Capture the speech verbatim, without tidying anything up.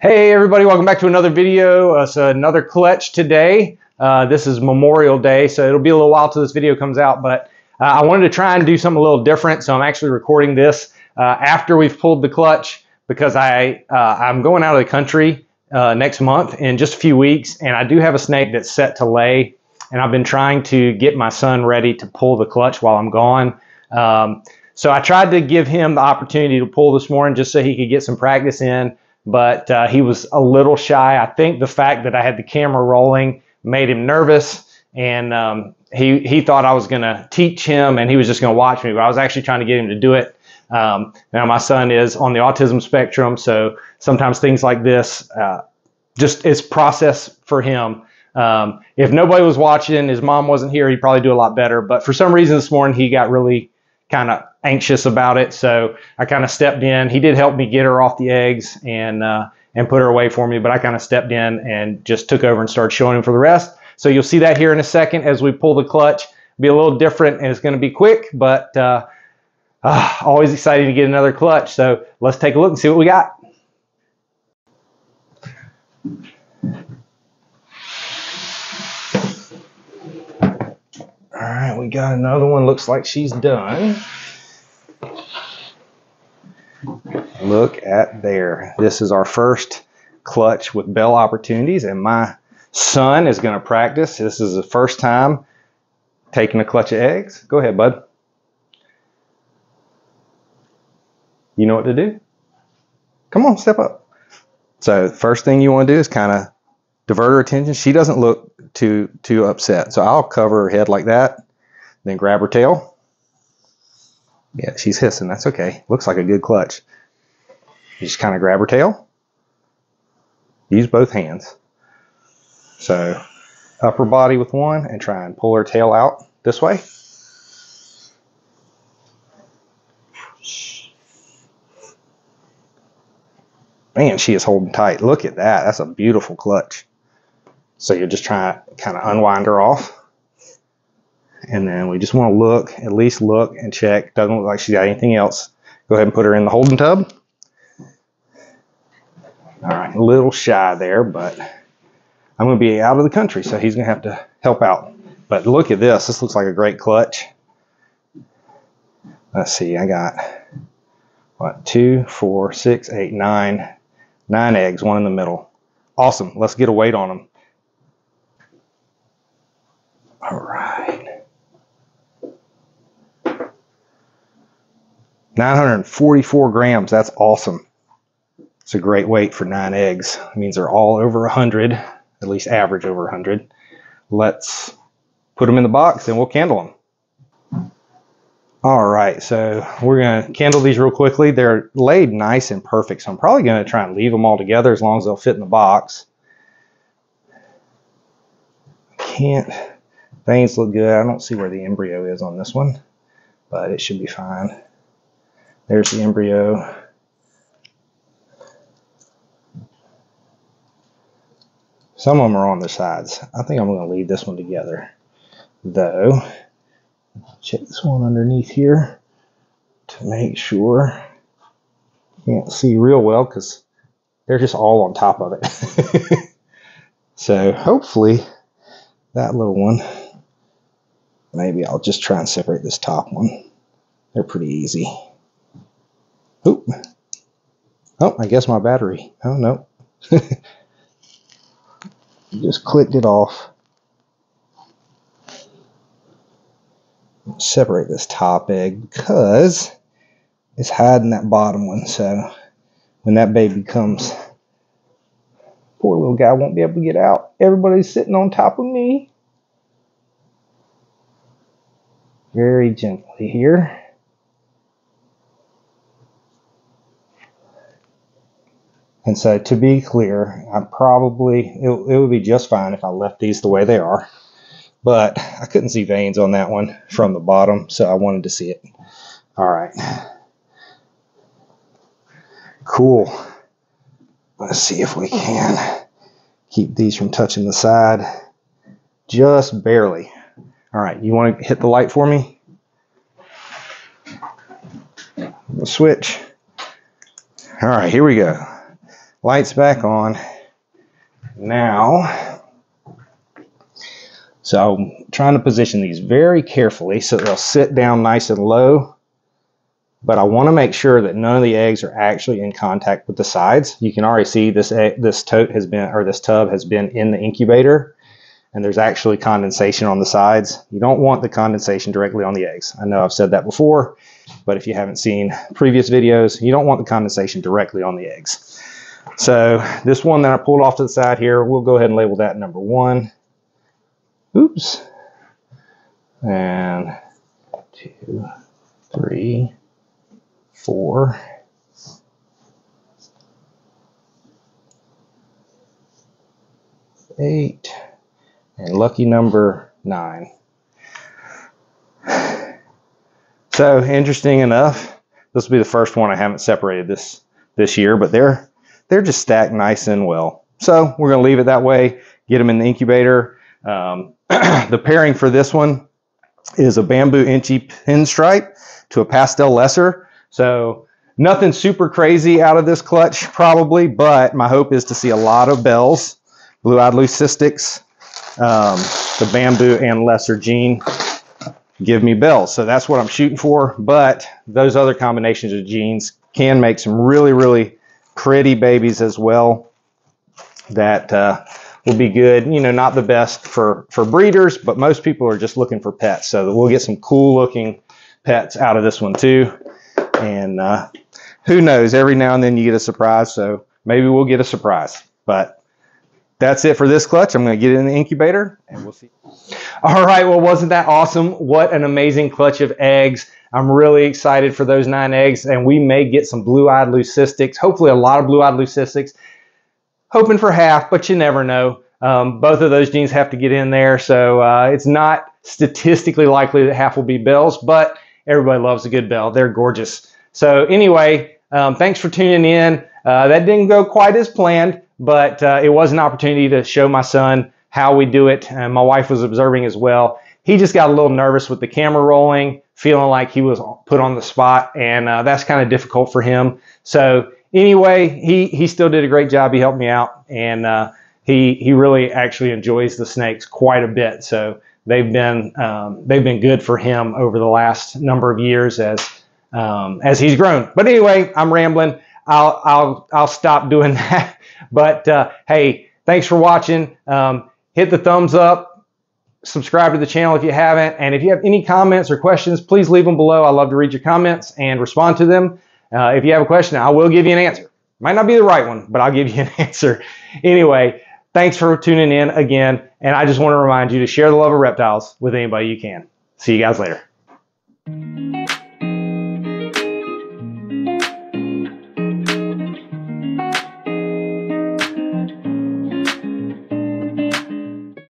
Hey everybody, welcome back to another video. Uh, it's another clutch today. Uh, this is Memorial Day, so it'll be a little while till this video comes out, but uh, I wanted to try and do something a little different, so I'm actually recording this uh, after we've pulled the clutch because I, uh, I'm going out of the country uh, next month in just a few weeks, and I do have a snake that's set to lay, and I've been trying to get my son ready to pull the clutch while I'm gone. Um, so I tried to give him the opportunity to pull this morning just so he could get some practice in, but uh, he was a little shy. I think the fact that I had the camera rolling made him nervous, and um, he, he thought I was gonna teach him and he was just gonna watch me, but I was actually trying to get him to do it. Um, now my son is on the autism spectrum, so sometimes things like this, uh, just it's process for him. Um, if nobody was watching, his mom wasn't here, he'd probably do a lot better, but for some reason this morning he got really kind of anxious about it, so I kind of stepped in. He did help me get her off the eggs and uh, and put her away for me, but I kind of stepped in and just took over and started showing him for the rest. So you'll see that here in a second as we pull the clutch. It'll be a little different and it's going to be quick, but uh, uh, always excited to get another clutch. So let's take a look and see what we got. All right, we got another one. Looks like she's done. Look at there. This is our first clutch with bell opportunities, and my son is going to practice. This is the first time taking a clutch of eggs. Go ahead, bud. You know what to do. Come on, step up. So first thing you want to do is kind of divert her attention. She doesn't look too too upset. So I'll cover her head like that, then grab her tail. Yeah, she's hissing. That's okay. Looks like a good clutch. You just kind of grab her tail. Use both hands. So upper body with one and try and pull her tail out this way. Man, she is holding tight. Look at that. That's a beautiful clutch. So you're just trying to kind of unwind her off. And then we just want to look, at least look and check. Doesn't look like she's got anything else. Go ahead and put her in the holding tub. All right, a little shy there, but I'm going to be out of the country, so he's going to have to help out. But look at this. This looks like a great clutch. Let's see. I got, what, two, four, six, eight, nine, nine eggs, one in the middle. Awesome. Let's get a weight on them. All right. nine hundred forty-four grams. That's awesome. It's a great weight for nine eggs. It means they're all over one hundred, at least average over one hundred. Let's put them in the box and we'll candle them. All right, so we're going to candle these real quickly. They're laid nice and perfect, so I'm probably going to try and leave them all together as long as they'll fit in the box. Can't, things look good. I don't see where the embryo is on this one, but it should be fine. There's the embryo. Some of them are on their sides. I think I'm going to leave this one together, though. Check this one underneath here to make sure. Can't see real well because they're just all on top of it. So hopefully that little one, maybe I'll just try and separate this top one. They're pretty easy. Oop. Oh, I guess my battery. Oh, no. Just clicked it off. Separate this top egg because it's hiding that bottom one. So when that baby comes, poor little guy won't be able to get out. Everybody's sitting on top of me. Very gently here. And so to be clear, I probably, it, it would be just fine if I left these the way they are. But I couldn't see veins on that one from the bottom, so I wanted to see it. All right. Cool. Let's see if we can keep these from touching the side. Just barely. All right, you want to hit the light for me? switch. All right, here we go. Lights back on. Now, so I'm trying to position these very carefully so they'll sit down nice and low. But I want to make sure that none of the eggs are actually in contact with the sides. You can already see this egg, this tote has been, or this tub has been in the incubator, and there's actually condensation on the sides. You don't want the condensation directly on the eggs. I know I've said that before, but if you haven't seen previous videos, you don't want the condensation directly on the eggs. So this one that I pulled off to the side here, we'll go ahead and label that number one. Oops. And two, three, four, eight, and lucky number nine. So interesting enough, this will be the first one I haven't separated this this year, but they're they're just stacked nice and well. So we're going to leave it that way. Get them in the incubator. Um, the pairing for this one is a bamboo inchy pinstripe to a pastel lesser. So nothing super crazy out of this clutch probably, but my hope is to see a lot of bells, blue-eyed leucistics, um, the bamboo and lesser gene give me bells. So that's what I'm shooting for, but those other combinations of genes can make some really, really pretty babies as well that uh, will be good. You know, not the best for, for breeders, but most people are just looking for pets. So that we'll get some cool looking pets out of this one too. And uh, who knows, every now and then you get a surprise, so maybe we'll get a surprise. But that's it for this clutch. I'm going to get it in the incubator and we'll see. All right, well, wasn't that awesome? What an amazing clutch of eggs. I'm really excited for those nine eggs, and we may get some blue-eyed leucistics, hopefully a lot of blue-eyed leucistics. Hoping for half, but you never know. Um, both of those genes have to get in there, so uh, it's not statistically likely that half will be bells, but everybody loves a good bell. They're gorgeous. So anyway, um, thanks for tuning in. Uh, that didn't go quite as planned, but uh, it was an opportunity to show my son how we do it. And my wife was observing as well. He just got a little nervous with the camera rolling, feeling like he was put on the spot, and uh, that's kind of difficult for him. So anyway, he, he still did a great job. He helped me out, and uh, he, he really actually enjoys the snakes quite a bit. So They've been um, they've been good for him over the last number of years as um, as he's grown. But anyway, I'm rambling. I'll I'll I'll stop doing that. But uh, hey, thanks for watching. Um, hit the thumbs up. Subscribe to the channel if you haven't. And if you have any comments or questions, please leave them below. I love to read your comments and respond to them. Uh, if you have a question, I will give you an answer. Might not be the right one, but I'll give you an answer anyway. Thanks for tuning in again, and I just want to remind you to share the love of reptiles with anybody you can. See you guys later.